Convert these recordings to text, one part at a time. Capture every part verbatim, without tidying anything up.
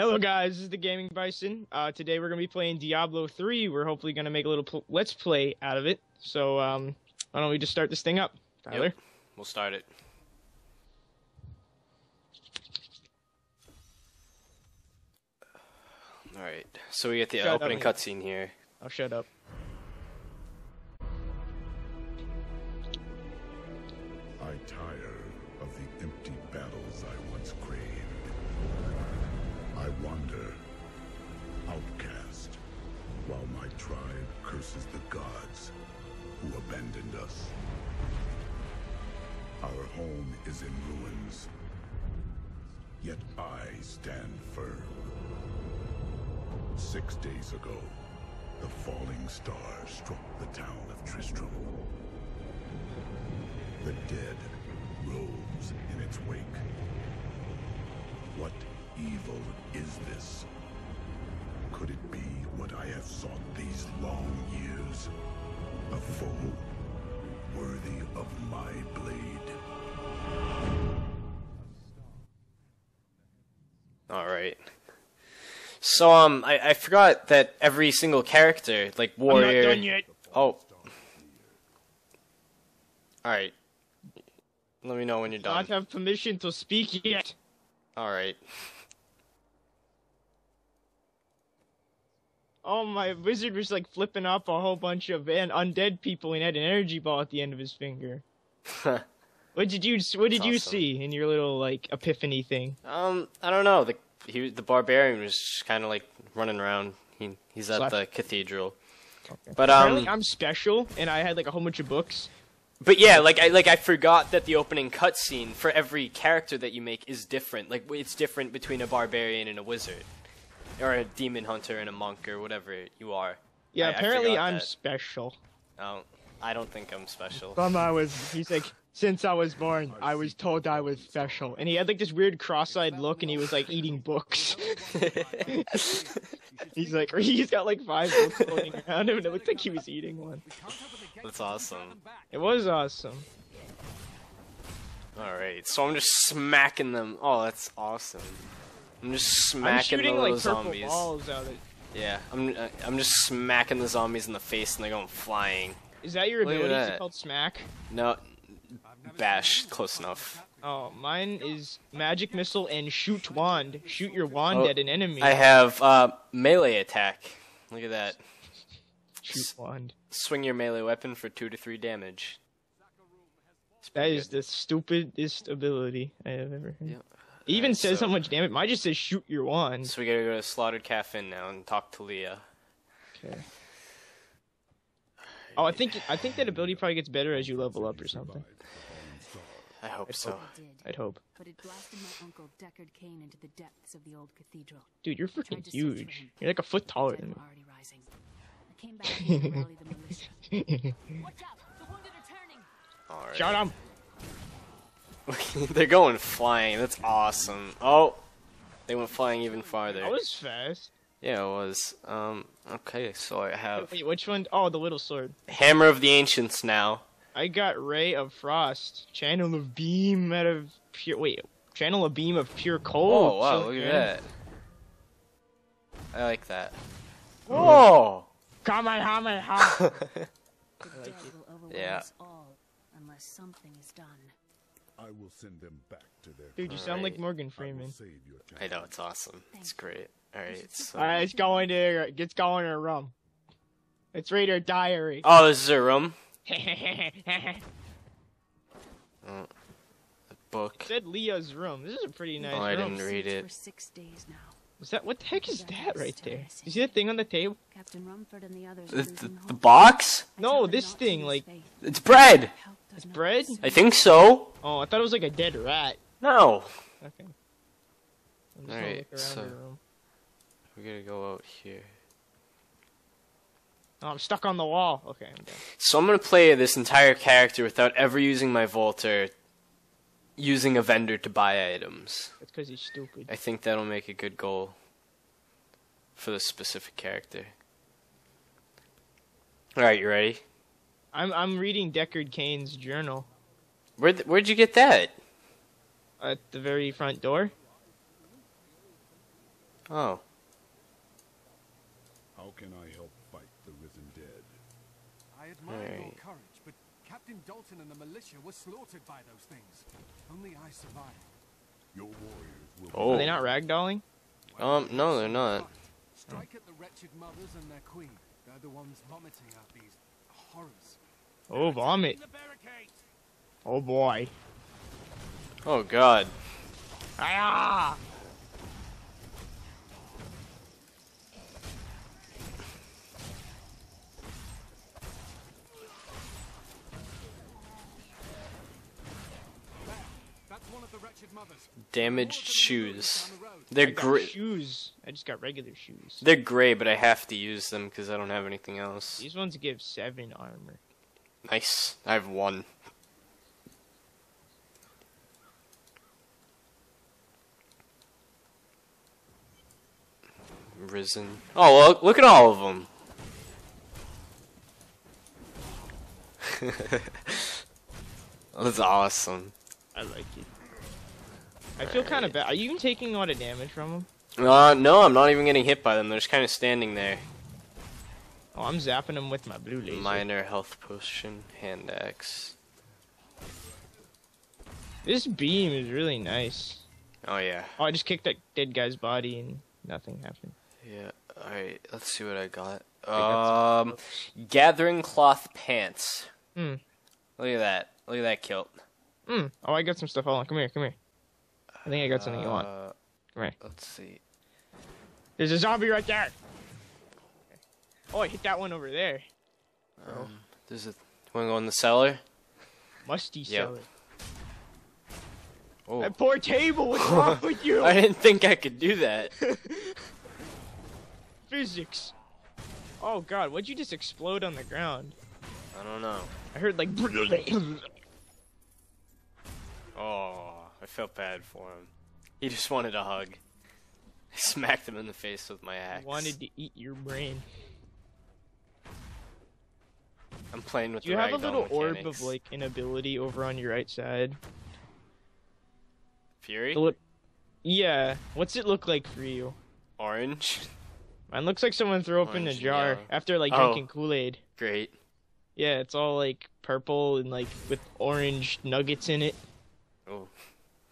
Hello guys, this is The Gaming Bison. Uh, today we're going to be playing Diablo three. We're hopefully going to make a little pl let's play out of it. So um, why don't we just start this thing up, Tyler? Yep. We'll start it. Alright, so we get the shut opening cutscene here. Oh, shut up. I tire of the empty battles I once craved. I wander, outcast, while my tribe curses the gods who abandoned us. Our home is in ruins, yet I stand firm. Six days ago, the falling star struck the town of Tristram. The dead rose in its wake. What evil is this? Could it be what I have sought these long years? A foe worthy of my blade. All right. So um, I I forgot that every single character, like warrior. I'm not done yet. Oh. All right. Let me know when you're done. I don't have permission to speak yet. All right. Oh, my wizard was like flipping up a whole bunch of an undead people and had an energy ball at the end of his finger. What did you What did That's you awesome. see in your little like epiphany thing? Um, I don't know. The he the barbarian was just kind of like running around. He he's at Slash. the cathedral. Okay. But um, apparently I'm special, and I had like a whole bunch of books. But yeah, like I like I forgot that the opening cutscene for every character that you make is different. Like it's different between a barbarian and a wizard, or a demon hunter and a monk, or whatever you are. Yeah, I, apparently I I'm that. special. Oh, I don't think I'm special. From I was, he's like, since I was born, I was told I was special, and he had like this weird cross-eyed look, and he was like eating books. He's like, he's got like five books floating around him, and it looked like he was eating one. That's awesome. It was awesome. All right, so I'm just smacking them. Oh, that's awesome. I'm just smacking I'm shooting, the, like, those zombies. Balls out of... Yeah, I'm uh, I'm just smacking the zombies in the face and they're going flying. Is that your Look ability? That. Is it called smack? No, bash. Close enough. Oh, mine is magic missile and shoot wand. Shoot your wand oh, at an enemy. I have uh, melee attack. Look at that. Shoot wand. S swing your melee weapon for two to three damage. That is good. The stupidest ability I have ever heard. Yep. It even right, says so, how much damage. Mine just says shoot your wand. So we gotta go to Slaughtered Caffin now and talk to Leah. Okay. Oh, I think I think that ability probably gets better as you level up or something. I hope I'd so. Hope. I'd hope. But it blasted my uncle Deckard Cain into the depths of the old cathedral. Dude, you're freaking huge. You're like a foot taller than me. I came back to rally the militia. Watch out! The wounded are turning. All right. Shot him. They're going flying. That's awesome. Oh, they went flying even farther. That was fast. Yeah, it was. Um. Okay, so I have. Wait, which one? Oh, the little sword. Hammer of the Ancients. Now. I got Ray of Frost. Channel of beam out of pure. Wait, channel a beam of pure cold. Oh wow! So look at that. I like that. Oh. Kamehameha. Yeah. Unless something is done. I will send them back to their Dude, you All sound right. like Morgan Freeman. I, I know, it's awesome. It's great. Alright, so... Alright, it's going to... It's going to her room. Let's read her diary. Oh, this is her room? Oh, a book. It said Leah's room. This is a pretty nice room. Oh, I didn't room. read it. Six days now. Is that... What the heck is that right there? You see that thing on the table? Captain Rumford and the others... The, the, the box? No, this thing, like... It's bread! It's bread? I think so. Oh, I thought it was like a dead rat. No. Okay. Alright, so... We're gonna go out here. Oh, I'm stuck on the wall. Okay, I'm done. So I'm gonna play this entire character without ever using my vaulter, using a vendor to buy items. That's because he's stupid. I think that'll make a good goal for this specific character. Alright, you ready? I'm I'm reading Deckard Cain's journal. Where where'd you get that? At the very front door. Oh. How can I help fight the risen dead? I admire right. your courage, but Captain Dalton and the militia were slaughtered by those things. Only I survived. Your warriors will oh. Are they not ragdolling? Um, no, they're not. Strike at the wretched mothers and their queen. They're the ones vomiting out these horrors. Oh, vomit. Oh, boy. Oh, God. Ah! Damaged shoes. They're gray. Shoes. I just got regular shoes. They're gray, but I have to use them because I don't have anything else. These ones give seven armor. Nice. I have one. Risen. Oh, look! Look at all of them. That's awesome. I like it. I feel kind of bad. Are you even taking a lot of damage from them? Uh, no, I'm not even getting hit by them. They're just kind of standing there. Oh, I'm zapping them with my blue laser. Minor health potion, hand axe. This beam is really nice. Oh, yeah. Oh, I just kicked that dead guy's body and nothing happened. Yeah, alright. Let's see what I got. Um, gathering cloth pants. Hmm. Look at that. Look at that kilt. Hmm. Oh, I got some stuff. Hold on. Come here, come here. I think I got something you want. Uh, right. Let's see. There's a zombie right there. Oh, I hit that one over there. Um, oh. There's a. Want to go in the cellar? Musty yep. cellar. Oh. That poor table. What's wrong with you? I didn't think I could do that. Physics. Oh God, what'd you just explode on the ground? I don't know. I heard like. Oh. I felt bad for him. He just wanted a hug. I smacked him in the face with my axe. He wanted to eat your brain. I'm playing with. Do the you have a little mechanics. Orb of like inability over on your right side? Fury. Look. Yeah. What's it look like for you? Orange. Mine looks like someone threw open Orange, a jar yeah. after like oh. drinking Kool-Aid. Great. Yeah, it's all like purple and like with orange nuggets in it. Oh.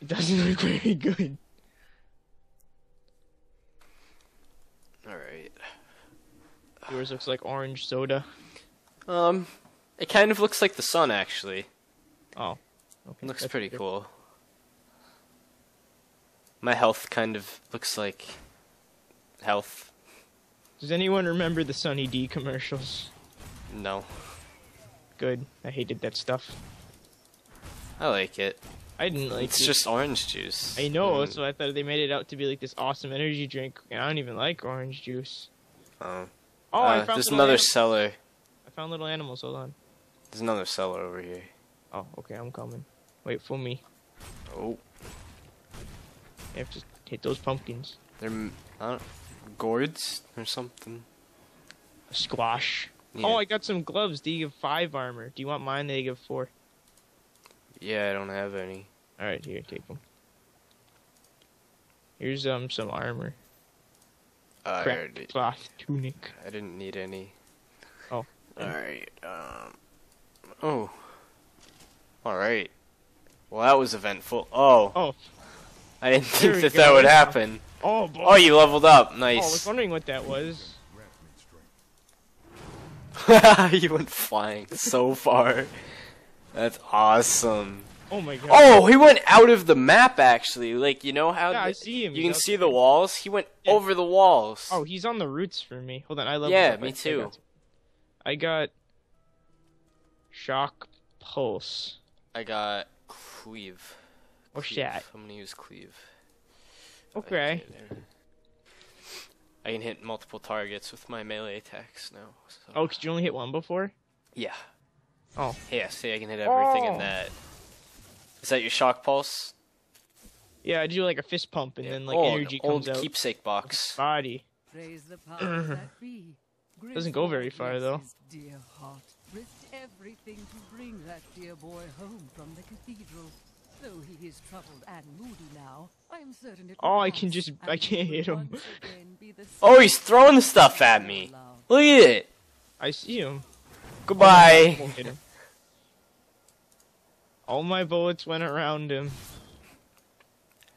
It doesn't look very good. Alright. Yours looks like orange soda. Um, it kind of looks like the sun, actually. Oh. Okay. It looks That's pretty different. Cool. My health kind of looks like health. Does anyone remember the Sunny D commercials? No. Good. I hated that stuff. I like it. I didn't like it's it. It's just orange juice. I know, that's what I thought. They made it out to be like this awesome energy drink, and I don't even like orange juice. Oh. Oh, uh, I found There's another cellar. I found little animals, hold on. There's another cellar over here. Oh, okay, I'm coming. Wait for me. Oh. You have to hit those pumpkins. They're, I don't gourds or something. A squash. Yeah. Oh, I got some gloves. They give five armor. Do you want mine? They give four. Yeah, I don't have any. Alright, here, take them. Here's um some armor. Uh, Crap, I already... cloth tunic. I didn't need any. Oh. Alright, um... Oh. Alright. Well, that was eventful. Oh. Oh. I didn't think that go. that would happen. Oh, boy. Oh, you leveled up. Nice. Oh, I was wondering what that was. You went flying so far. That's awesome. Oh my God. Oh, he went out of the map actually. Like, you know how yeah, the, I see him. You he's can see there. the walls? He went yeah. over the walls. Oh, he's on the roots for me. Hold on, I love Yeah, me too. I got shock pulse. I got cleave. Oh shit. I'm going to use cleave. Okay. Right I can hit multiple targets with my melee attacks now. So. Oh, cuz you only hit one before? Yeah. Oh. Yeah, see, I can hit everything oh. in that. Is that your shock pulse? Yeah, I do like a fist pump and yeah. then like old, energy comes out. Old keepsake box. Body. Praise the power that be. Doesn't go very far though. Dear heart, risked everything to bring that dear boy home from the cathedral. Though he is troubled and moody now, I am certain it oh, I can just I can't hit him. Oh, he's throwing stuff at me. Look at it. I see him. Goodbye. All my, hit him. All my bullets went around him.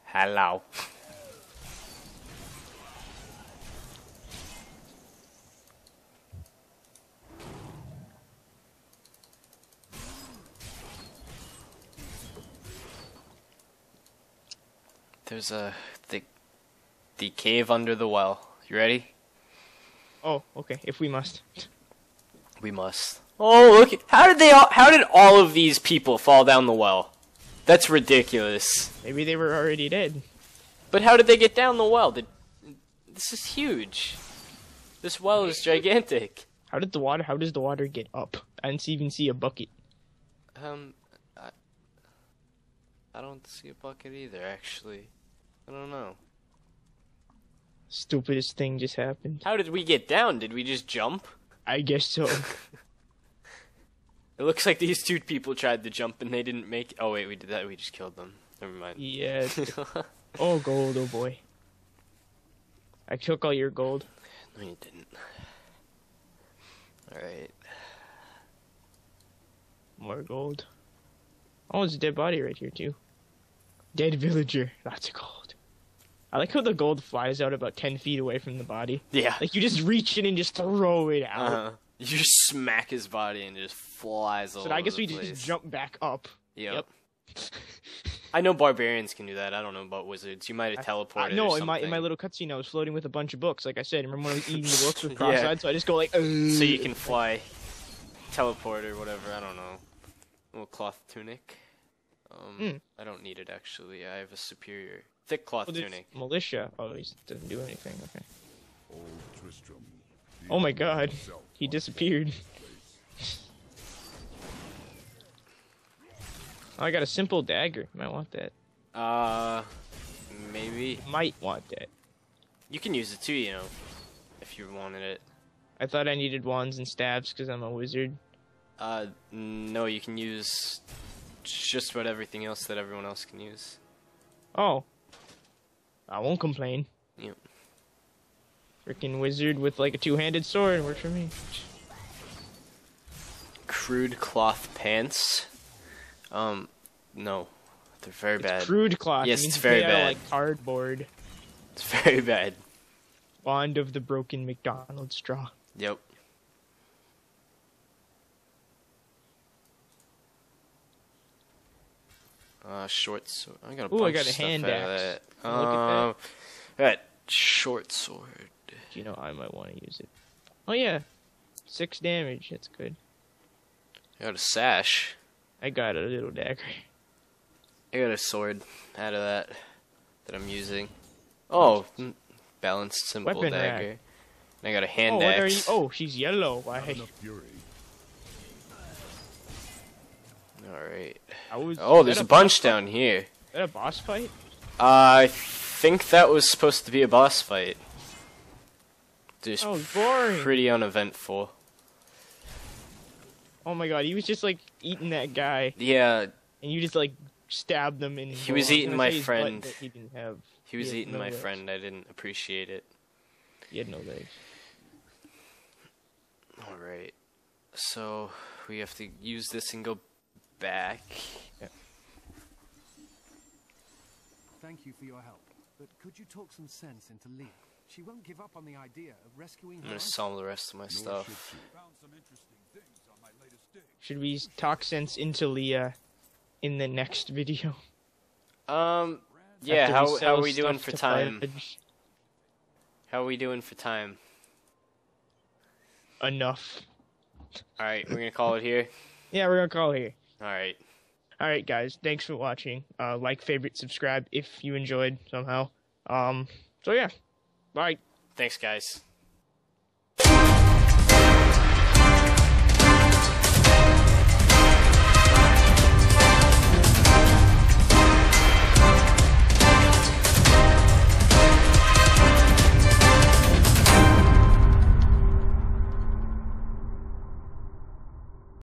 Hello. There's a the the cave under the well. You ready? Oh, okay. If we must, we must. Oh, look! At, how did they all? How did all of these people fall down the well? That's ridiculous. Maybe they were already dead. But how did they get down the well? Did, this is huge. This well is gigantic. How did the water? How does the water get up? I didn't even see a bucket. Um, I, I don't see a bucket either, actually. I don't know. Stupidest thing just happened. How did we get down? Did we just jump? I guess so. It looks like these two people tried to jump and they didn't make it. Oh wait, we did that. We just killed them. Never mind. Yeah. Oh, gold, oh boy. I took all your gold. No, you didn't. All right. More gold. Oh, there's a dead body right here too. Dead villager. Lots of gold. I like how the gold flies out about ten feet away from the body. Yeah. Like, you just reach in and just throw it out. Uh-huh. You just smack his body and it just flies all over the place. So I guess we just jump back up. Yep. yep. I know barbarians can do that. I don't know about wizards. You might have teleported I, I, no, or something. No, in, in my little cutscene, I was floating with a bunch of books. Like I said, remember when I was eating the books with cross-eyed? Yeah. So I just go like... Ugh. So you can fly, teleport, or whatever. I don't know. A little cloth tunic. Um, mm. I don't need it, actually. I have a superior... Thick cloth oh, tunic. Militia. Oh, he doesn't do anything. Okay. Tristram, oh my God, he disappeared. Oh, I got a simple dagger. Might want that. Uh, maybe. Might want that. You can use it too, you know, if you wanted it. I thought I needed wands and staves because I'm a wizard. Uh, no, you can use just about everything else that everyone else can use. Oh. I won't complain. Yep. Freaking wizard with like a two-handed sword works for me. Crude cloth pants. Um, no, they're very it's bad. Crude cloth. Yes, it it's very bad. Are, like cardboard. It's very bad. Wand of the broken McDonald's straw. Yep. Uh, short sword. I got a bunch Ooh, I got a of stuff hand axe. Um, Look at that. That short sword. You know, I might want to use it. Oh yeah, six damage. That's good. I got a sash. I got a little dagger. I got a sword out of that that I'm using. Oh, balanced simple Weapon dagger. Rack. And I got a hand oh, axe. Oh, she's yellow. Why? Alright. Oh, there's a bunch down here. Is that a boss fight? Uh, I think that was supposed to be a boss fight. Just oh, boring. Pretty uneventful. Oh my God, he was just like eating that guy. Yeah. And you just like stabbed him in his He was eating my friend. He didn't have. He was eating my friend. I didn't appreciate it. He had no legs. Alright. So, we have to use this and go back. Yeah. Thank you for your help, but could you talk some sense into Leah? She won't give up on the idea of rescuing her. I'm gonna sell the rest of my stuff. Should we talk sense into Leah in the next video? Um, yeah, how, how are we doing for time? How are we doing for time? Enough. Alright, we're gonna call it here? Yeah, we're gonna call it here. Alright. Alright guys, thanks for watching. Uh, like, favorite, subscribe if you enjoyed somehow. Um, so yeah. Bye. Thanks guys.